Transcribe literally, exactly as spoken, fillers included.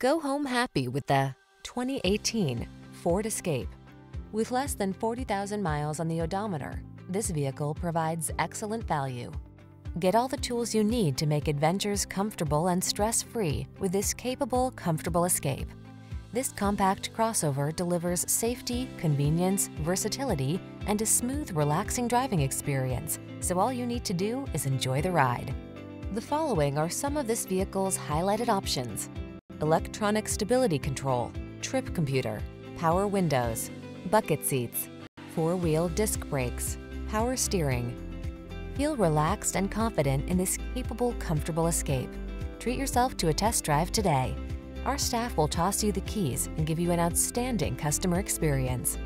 Go home happy with the twenty eighteen Ford Escape. With less than forty thousand miles on the odometer, this vehicle provides excellent value. Get all the tools you need to make adventures comfortable and stress-free with this capable, comfortable Escape. This compact crossover delivers safety, convenience, versatility, and a smooth, relaxing driving experience, so all you need to do is enjoy the ride. The following are some of this vehicle's highlighted options: electronic stability control, trip computer, power windows, bucket seats, four-wheel disc brakes, power steering. Feel relaxed and confident in this capable, comfortable Escape. Treat yourself to a test drive today. Our staff will toss you the keys and give you an outstanding customer experience.